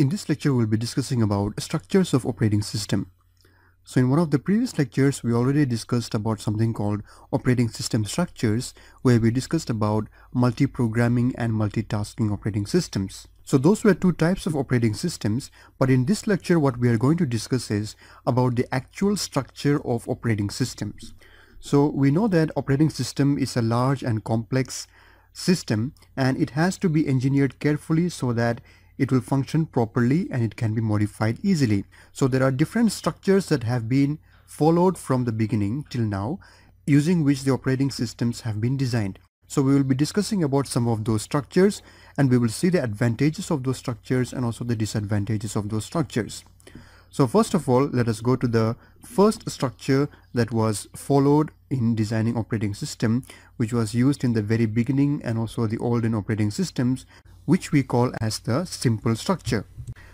In this lecture, we'll be discussing about structures of operating system. So in one of the previous lectures, we already discussed about something called operating system structures, where we discussed about multi-programming and multitasking operating systems. So those were two types of operating systems, but in this lecture, what we are going to discuss is about the actual structure of operating systems. So we know that operating system is a large and complex system, and it has to be engineered carefully so that it will function properly and it can be modified easily. So there are different structures that have been followed from the beginning till now, using which the operating systems have been designed. So we will be discussing about some of those structures, and we will see the advantages of those structures and also the disadvantages of those structures. So first of all, let us go to the first structure that was followed in designing operating system, which was used in the very beginning and also the olden operating systems, which we call as the simple structure.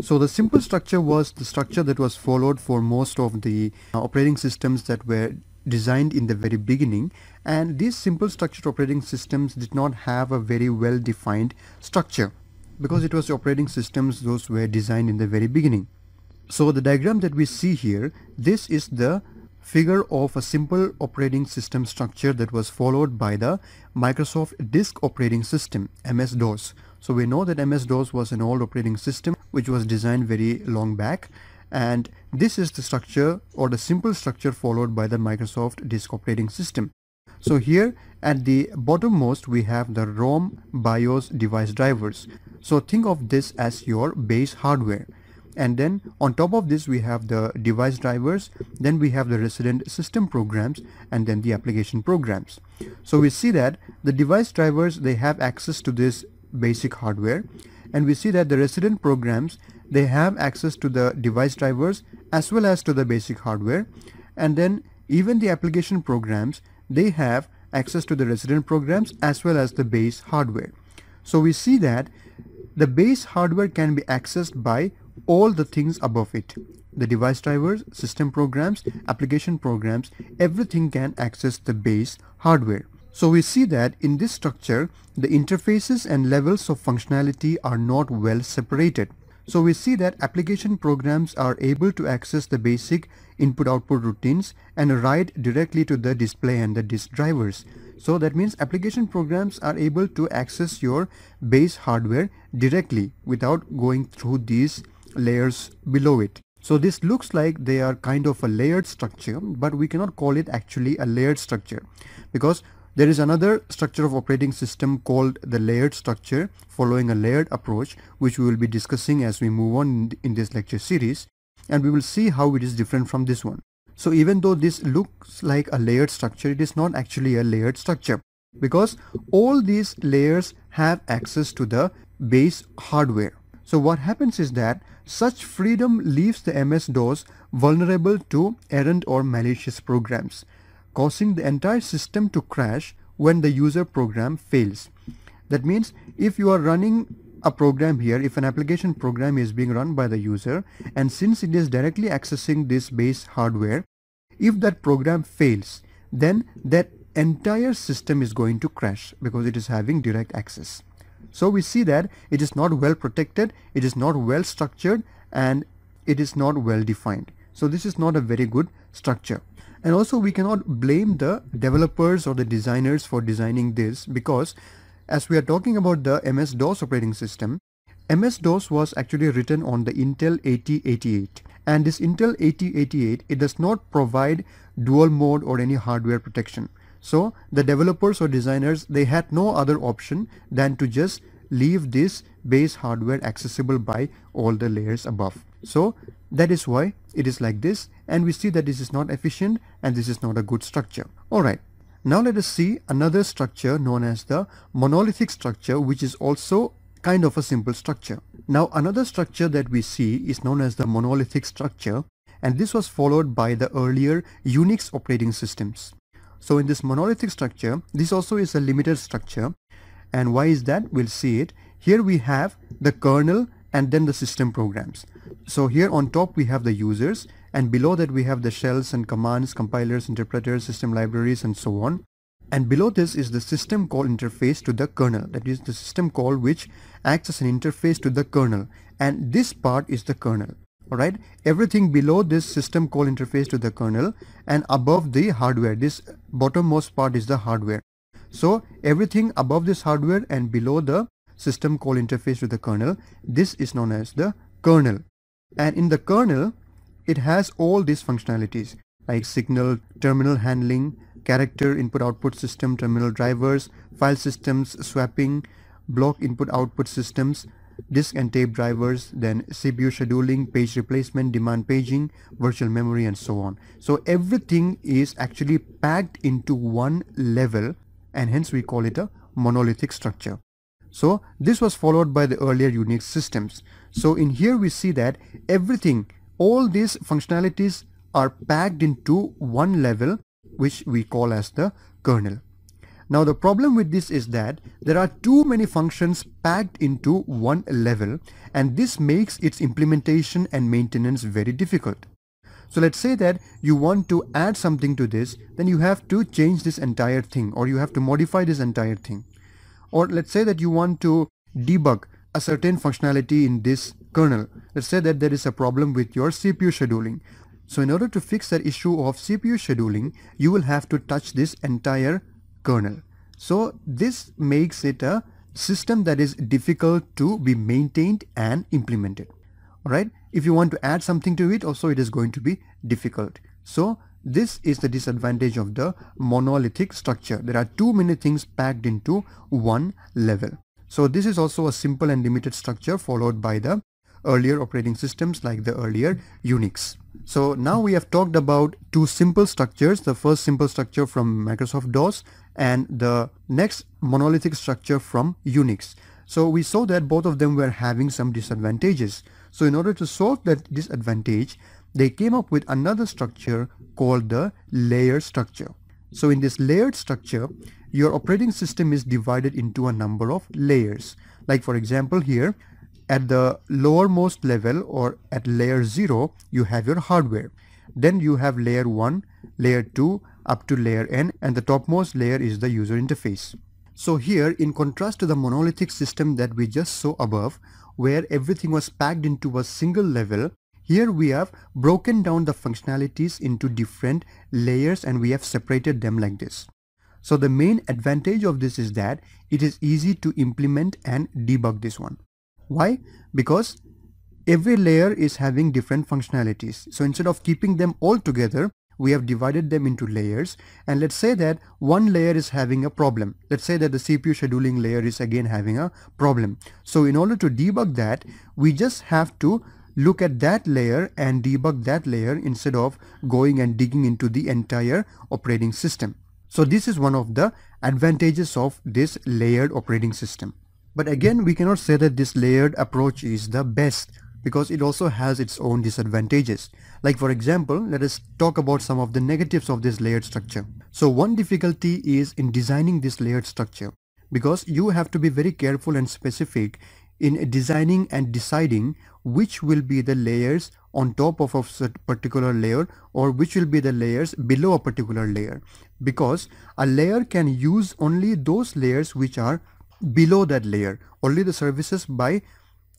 So the simple structure was the structure that was followed for most of the operating systems that were designed in the very beginning, and these simple structured operating systems did not have a very well defined structure because it was the operating systems those were designed in the very beginning. So the diagram that we see here, this is the figure of a simple operating system structure that was followed by the Microsoft Disk Operating System, MS-DOS. So we know that MS-DOS was an old operating system which was designed very long back, and this is the structure or the simple structure followed by the Microsoft Disk Operating System. So here at the bottommost we have the ROM, BIOS, device drivers. So think of this as your base hardware. And then on top of this we have the device drivers, then we have the resident system programs, and then the application programs. So we see that the device drivers, they have access to this basic hardware, and we see that the resident programs, they have access to the device drivers as well as to the basic hardware, and then even the application programs, they have access to the resident programs as well as the base hardware. So we see that the base hardware can be accessed by all the things above it. The device drivers, system programs, application programs, everything can access the base hardware. So we see that in this structure, the interfaces and levels of functionality are not well separated. So we see that application programs are able to access the basic input-output routines and write directly to the display and the disk drivers. So that means application programs are able to access your base hardware directly without going through these layers below it. So this looks like they are kind of a layered structure, but we cannot call it actually a layered structure, because there is another structure of operating system called the layered structure, following a layered approach, which we will be discussing as we move on in this lecture series, and we will see how it is different from this one. So even though this looks like a layered structure, it is not actually a layered structure, because all these layers have access to the base hardware. So what happens is that such freedom leaves the MS-DOS vulnerable to errant or malicious programs, causing the entire system to crash when the user program fails. That means if you are running a program here, if an application program is being run by the user, and since it is directly accessing this base hardware, if that program fails, then that entire system is going to crash because it is having direct access. So we see that it is not well protected, it is not well structured, and it is not well defined. So this is not a very good structure. And also we cannot blame the developers or the designers for designing this, because as we are talking about the MS-DOS operating system, MS-DOS was actually written on the Intel 8088. And this Intel 8088, it does not provide dual mode or any hardware protection. So the developers or designers, they had no other option than to just leave this base hardware accessible by all the layers above. So that is why it is like this, and we see that this is not efficient and this is not a good structure. Alright, now let us see another structure known as the monolithic structure, which is also kind of a simple structure. Now another structure that we see is known as the monolithic structure, and this was followed by the earlier Unix operating systems. So in this monolithic structure, this also is a limited structure, and why is that? We'll see it. Here we have the kernel and then the system programs. So here on top we have the users, and below that we have the shells and commands, compilers, interpreters, system libraries, and so on. And below this is the system call interface to the kernel, that is the system call which acts as an interface to the kernel, and this part is the kernel. Alright, everything below this system call interface to the kernel, and above the hardware, this bottommost part is the hardware. So everything above this hardware and below the system call interface to the kernel, this is known as the kernel. And in the kernel, it has all these functionalities like signal, terminal handling, character input-output system, terminal drivers, file systems, swapping, block input-output systems, disk and tape drivers, then CPU scheduling, page replacement, demand paging, virtual memory, and so on. So everything is actually packed into one level, and hence we call it a monolithic structure. So this was followed by the earlier Unix systems. So in here we see that everything, all these functionalities are packed into one level, which we call as the kernel. Now the problem with this is that there are too many functions packed into one level, and this makes its implementation and maintenance very difficult. So let's say that you want to add something to this, then you have to change this entire thing, or you have to modify this entire thing. Or let's say that you want to debug a certain functionality in this kernel. Let's say that there is a problem with your CPU scheduling. So in order to fix that issue of CPU scheduling, you will have to touch this entire kernel. So this makes it a system that is difficult to be maintained and implemented. Alright, if you want to add something to it also, it is going to be difficult. So this is the disadvantage of the monolithic structure. There are too many things packed into one level. So this is also a simple and limited structure followed by the earlier operating systems like the earlier Unix. So now we have talked about two simple structures, the first simple structure from Microsoft DOS and the next monolithic structure from Unix. So we saw that both of them were having some disadvantages. So in order to solve that disadvantage, they came up with another structure called the layer structure. So in this layered structure, your operating system is divided into a number of layers. Like for example here, at the lowermost level or at layer 0, you have your hardware. Then you have layer 1, layer 2, up to layer n, and the topmost layer is the user interface. So here, in contrast to the monolithic system that we just saw above, where everything was packed into a single level, here we have broken down the functionalities into different layers and we have separated them like this. So the main advantage of this is that it is easy to implement and debug this one. Why? Because every layer is having different functionalities. So instead of keeping them all together, we have divided them into layers. And let's say that one layer is having a problem. Let's say that the CPU scheduling layer is again having a problem. So in order to debug that, we just have to look at that layer and debug that layer instead of going and digging into the entire operating system. So this is one of the advantages of this layered operating system. But again, we cannot say that this layered approach is the best, because it also has its own disadvantages. Like for example, let us talk about some of the negatives of this layered structure. So one difficulty is in designing this layered structure, because you have to be very careful and specific in designing and deciding which will be the layers on top of a particular layer or which will be the layers below a particular layer, because a layer can use only those layers which are below that layer. Only the services by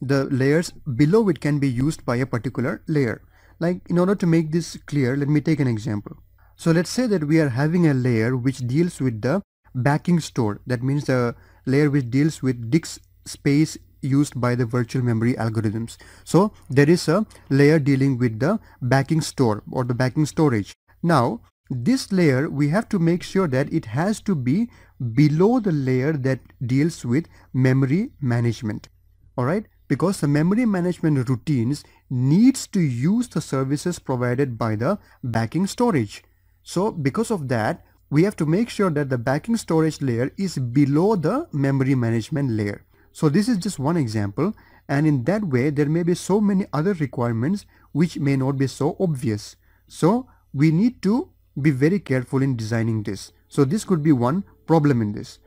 the layers below it can be used by a particular layer. Like in order to make this clear, let me take an example. So let's say that we are having a layer which deals with the backing store. That means the layer which deals with disk space used by the virtual memory algorithms. So there is a layer dealing with the backing store or the backing storage. Now this layer, we have to make sure that it has to be below the layer that deals with memory management. Alright, because the memory management routines needs to use the services provided by the backing storage. So because of that, we have to make sure that the backing storage layer is below the memory management layer. So this is just one example, and in that way there may be so many other requirements which may not be so obvious. So we need to be very careful in designing this. So this could be one problem in this.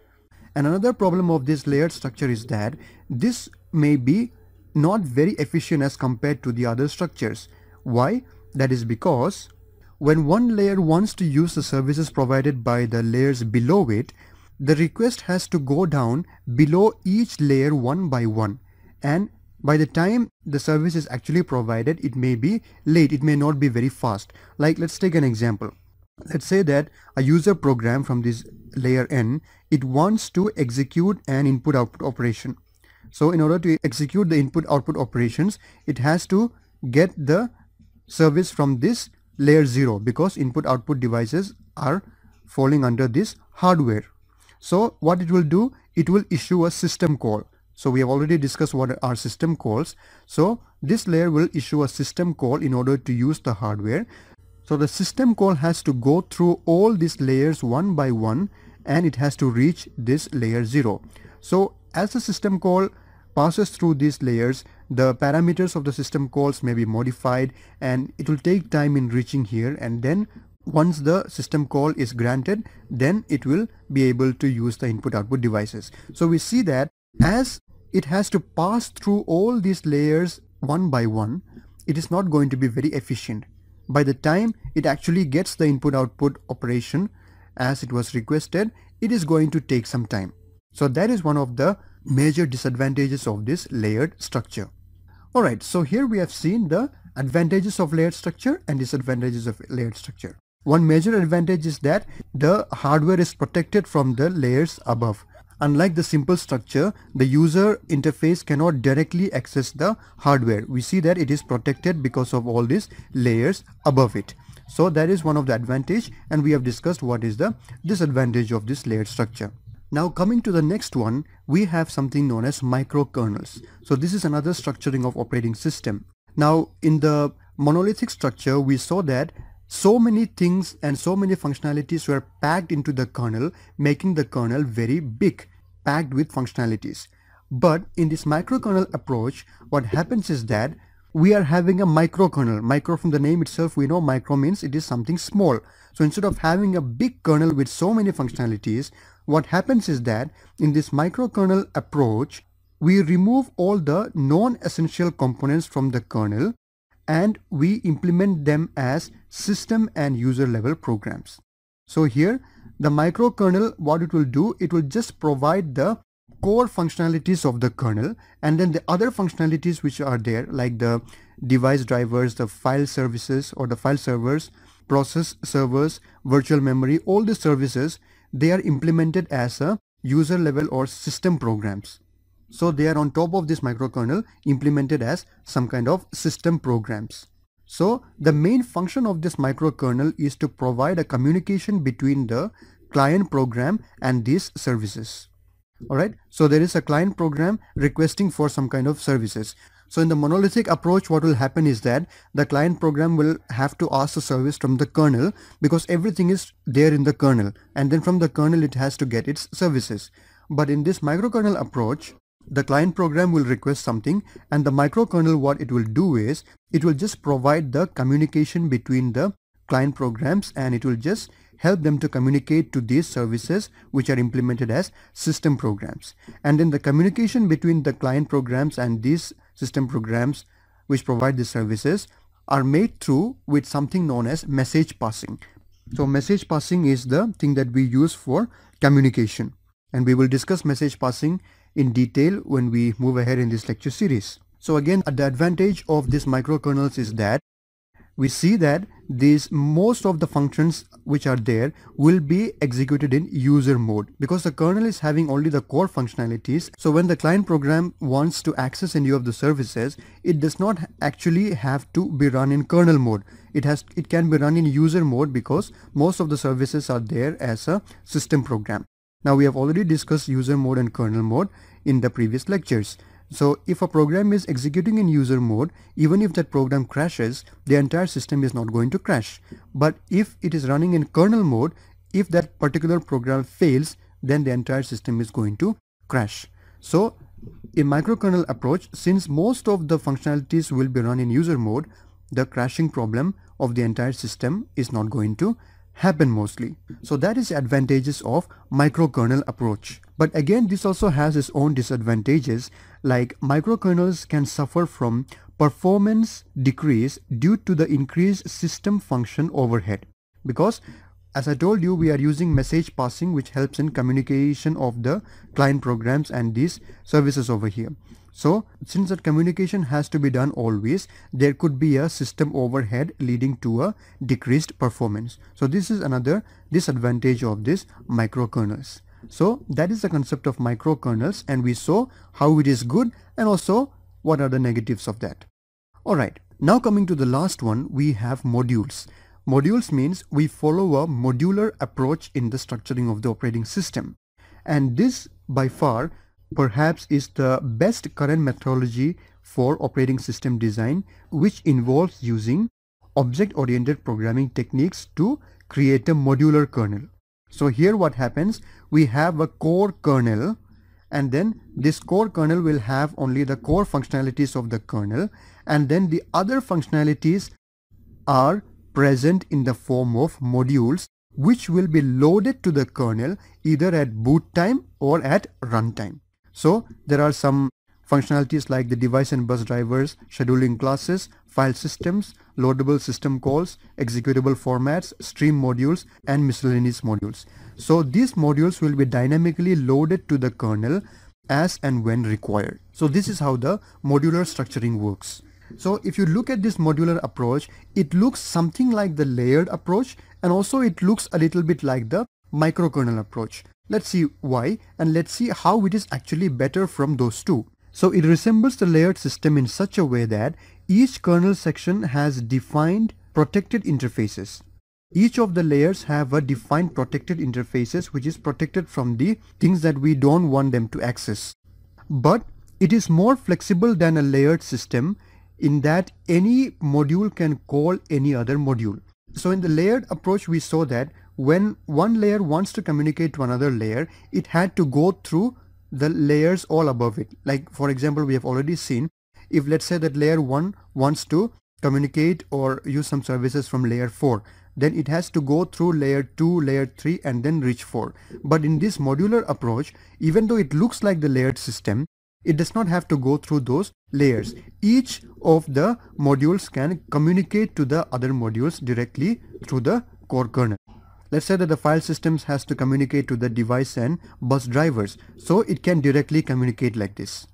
And another problem of this layered structure is that this may be not very efficient as compared to the other structures. Why? That is because when one layer wants to use the services provided by the layers below it, the request has to go down below each layer one by one, and by the time the service is actually provided, it may be late, it may not be very fast. Like let's take an example. Let's say that a user program from this layer N, it wants to execute an input-output operation. So in order to execute the input-output operations, it has to get the service from this layer 0, because input-output devices are falling under this hardware. So what it will do, it will issue a system call. So we have already discussed what are system calls. So this layer will issue a system call in order to use the hardware. So the system call has to go through all these layers one by one, and it has to reach this layer 0. So as the system call passes through these layers, the parameters of the system calls may be modified, and it will take time in reaching here, and then once the system call is granted, then it will be able to use the input-output devices. So we see that as it has to pass through all these layers one by one, it is not going to be very efficient. By the time it actually gets the input-output operation as it was requested, it is going to take some time. So that is one of the major disadvantages of this layered structure. Alright, so here we have seen the advantages of layered structure and disadvantages of layered structure. One major advantage is that the hardware is protected from the layers above. Unlike the simple structure, the user interface cannot directly access the hardware. We see that it is protected because of all these layers above it. So that is one of the advantage, and we have discussed what is the disadvantage of this layered structure. Now coming to the next one, we have something known as microkernels. So this is another structuring of operating system. Now in the monolithic structure, we saw that so many things and so many functionalities were packed into the kernel, making the kernel very big, packed with functionalities. But in this microkernel approach, what happens is that we are having a microkernel. Micro, from the name itself, we know micro means it is something small. So instead of having a big kernel with so many functionalities, what happens is that in this microkernel approach, we remove all the non-essential components from the kernel, and we implement them as system and user level programs. So here, the microkernel, what it will do, it will just provide the core functionalities of the kernel, and then the other functionalities which are there, like the device drivers, the file services or the file servers, process servers, virtual memory, all the services, they are implemented as a user level or system programs. So they are on top of this microkernel, implemented as some kind of system programs. So the main function of this microkernel is to provide a communication between the client program and these services. Alright, so there is a client program requesting for some kind of services. So in the monolithic approach, what will happen is that the client program will have to ask the service from the kernel, because everything is there in the kernel, and then from the kernel it has to get its services. But in this microkernel approach, the client program will request something, and the microkernel, what it will do is it will just provide the communication between the client programs, and it will just help them to communicate to these services which are implemented as system programs. And then the communication between the client programs and these system programs which provide the services are made through with something known as message passing. So message passing is the thing that we use for communication, and we will discuss message passing in detail when we move ahead in this lecture series. So again, the advantage of these microkernels is that we see that these most of the functions which are there will be executed in user mode, because the kernel is having only the core functionalities. So when the client program wants to access any of the services, it does not actually have to be run in kernel mode. It can be run in user mode, because most of the services are there as a system program. Now we have already discussed user mode and kernel mode in the previous lectures. So if a program is executing in user mode, even if that program crashes, the entire system is not going to crash. But if it is running in kernel mode, if that particular program fails, then the entire system is going to crash. So in microkernel approach, since most of the functionalities will be run in user mode, the crashing problem of the entire system is not going to happen mostly. So that is the advantages of microkernel approach. But again, this also has its own disadvantages, like microkernels can suffer from performance decrease due to the increased system function overhead. Because as I told you, we are using message passing, which helps in communication of the client programs and these services over here. So since that communication has to be done always, there could be a system overhead leading to a decreased performance. So this is another disadvantage of this microkernels. So that is the concept of microkernels, and we saw how it is good and also what are the negatives of that. Alright, now coming to the last one, we have modules. Modules means we follow a modular approach in the structuring of the operating system, and this by far perhaps is the best current methodology for operating system design, which involves using object-oriented programming techniques to create a modular kernel. So here what happens, we have a core kernel, and then this core kernel will have only the core functionalities of the kernel, and then the other functionalities are present in the form of modules, which will be loaded to the kernel either at boot time or at runtime. So there are some functionalities like the device and bus drivers, scheduling classes, file systems, loadable system calls, executable formats, stream modules, and miscellaneous modules. So these modules will be dynamically loaded to the kernel as and when required. So this is how the modular structuring works. So if you look at this modular approach, it looks something like the layered approach, and also it looks a little bit like the microkernel approach. Let's see why, and let's see how it is actually better from those two. So it resembles the layered system in such a way that each kernel section has defined protected interfaces. Each of the layers have a defined protected interfaces, which is protected from the things that we don't want them to access. But it is more flexible than a layered system in that any module can call any other module. So in the layered approach, we saw that when one layer wants to communicate to another layer, it had to go through the layers all above it. Like for example, we have already seen, if let's say that layer 1 wants to communicate or use some services from layer 4, then it has to go through layer 2, layer 3, and then reach 4. But in this modular approach, even though it looks like the layered system, it does not have to go through those layers. Each of the modules can communicate to the other modules directly through the core kernel. Let's say that the file systems has to communicate to the device and bus drivers, so it can directly communicate like this.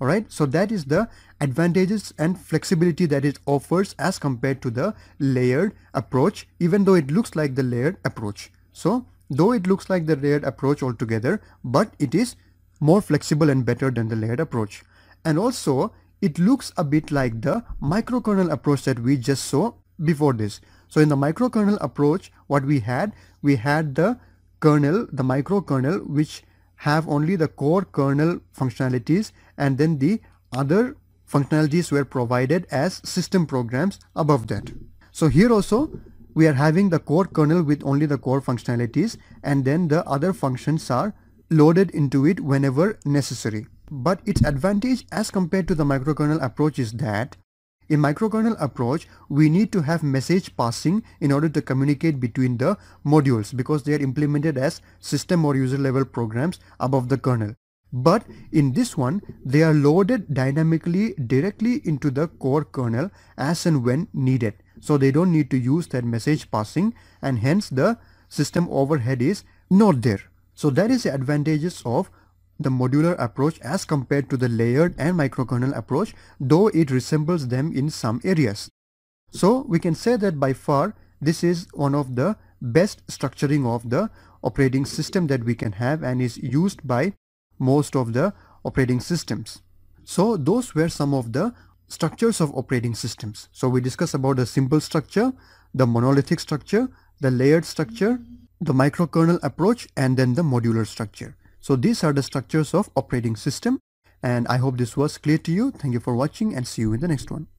Alright, so that is the advantages and flexibility that it offers as compared to the layered approach, even though it looks like the layered approach. So, though it looks like the layered approach altogether, but it is more flexible and better than the layered approach. And also, it looks a bit like the microkernel approach that we just saw before this. So in the microkernel approach, what we had the kernel, the microkernel, which have only the core kernel functionalities, and then the other functionalities were provided as system programs above that. So here also, we are having the core kernel with only the core functionalities, and then the other functions are loaded into it whenever necessary. But its advantage as compared to the microkernel approach is that in microkernel approach, we need to have message passing in order to communicate between the modules, because they are implemented as system or user level programs above the kernel. But in this one, they are loaded dynamically directly into the core kernel as and when needed. So they don't need to use that message passing, and hence the system overhead is not there. So that is the advantages of the modular approach as compared to the layered and microkernel approach, though it resembles them in some areas. So we can say that by far this is one of the best structuring of the operating system that we can have, and is used by most of the operating systems. So those were some of the structures of operating systems. So we discussed about the simple structure, the monolithic structure, the layered structure, the microkernel approach, and then the modular structure. So these are the structures of operating system, and I hope this was clear to you. Thank you for watching, and see you in the next one.